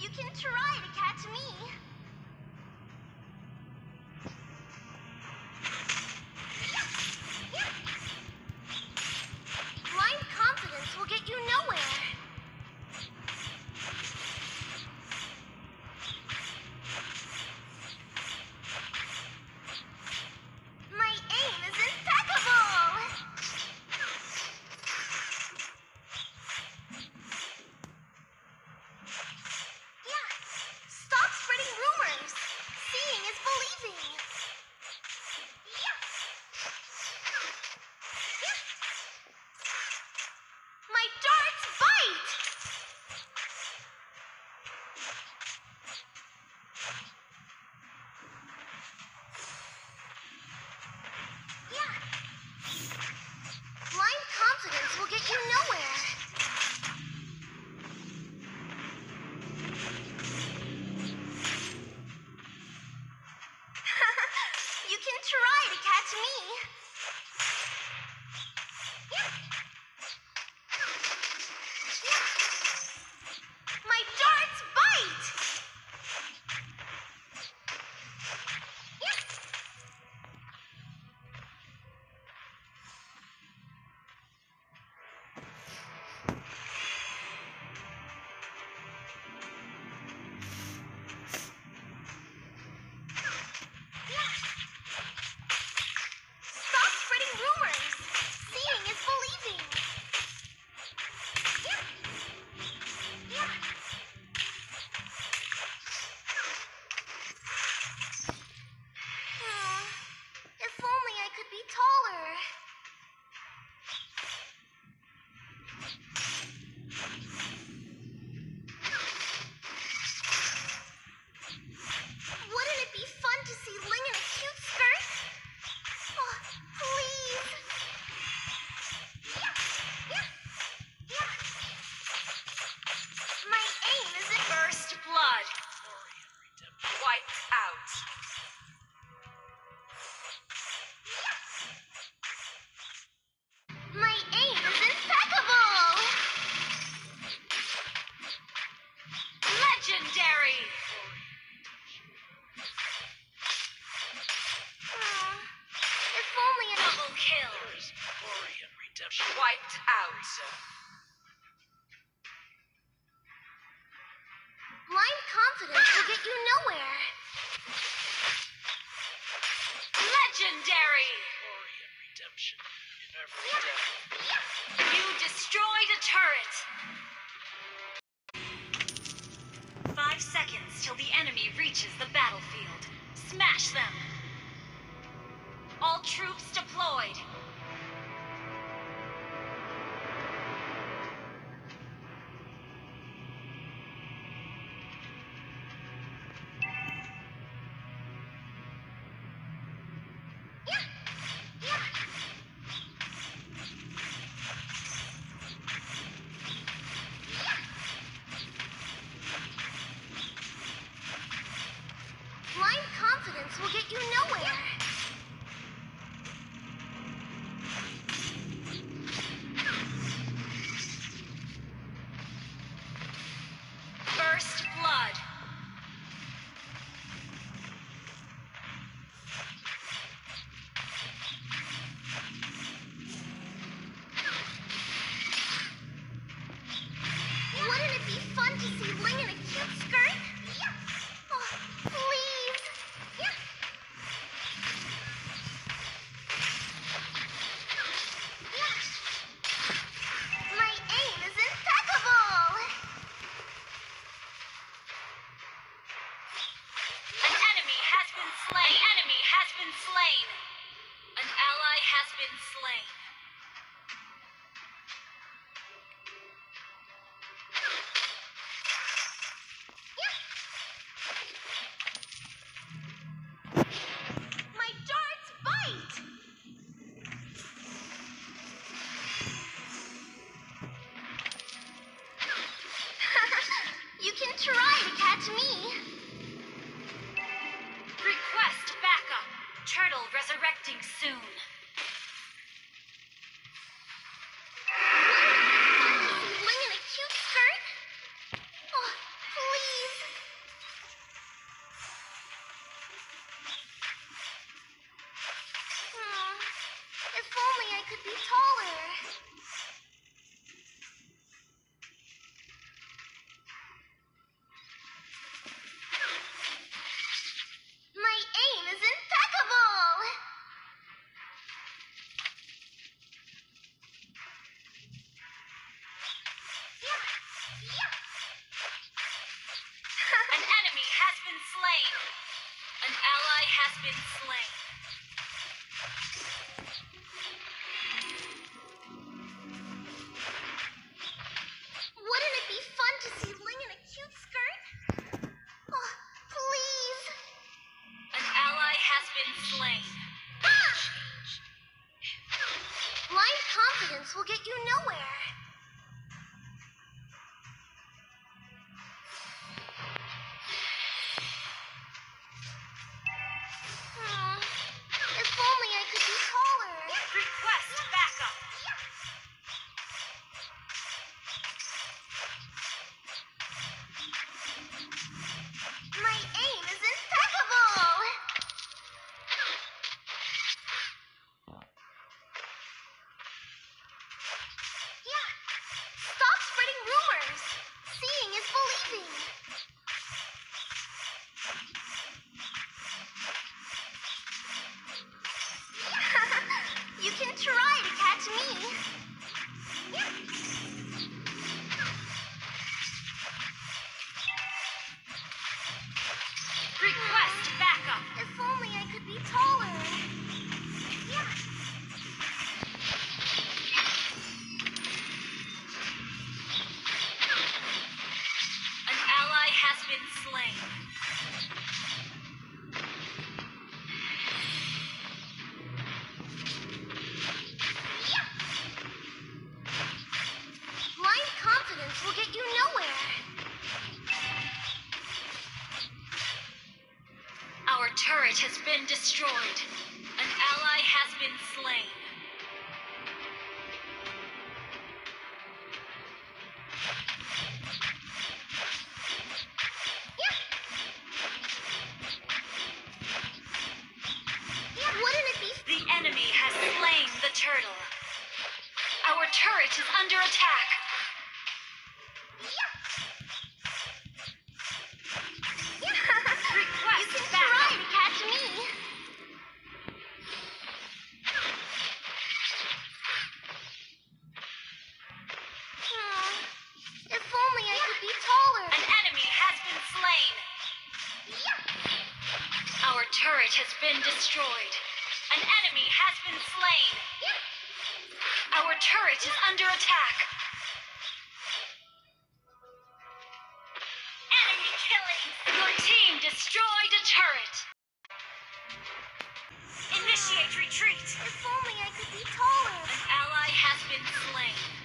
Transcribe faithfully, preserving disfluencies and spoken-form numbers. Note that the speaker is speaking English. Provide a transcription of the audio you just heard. You can try to catch me. Wiped out. Blind confidence ah! will get you nowhere. Legendary. Glory and redemption in every yeah. death. Yeah. You destroyed a turret. Five seconds till the enemy reaches the battlefield. Smash them. All troops deployed. Please. has been slain. Wouldn't it be fun to see Ling in a cute skirt? Oh, please. An ally has been slain. Ah! Blind confidence will get you nowhere. Destroyed. An ally has been slain. Yeah. Yeah, wouldn't it be? The enemy has slain the turtle. Our turret is under attack. Has been destroyed. An enemy has been slain. Yeah. Our turret is under attack. Enemy killing. Your team destroyed a turret. Initiate retreat. If only I could be taller. An ally has been slain.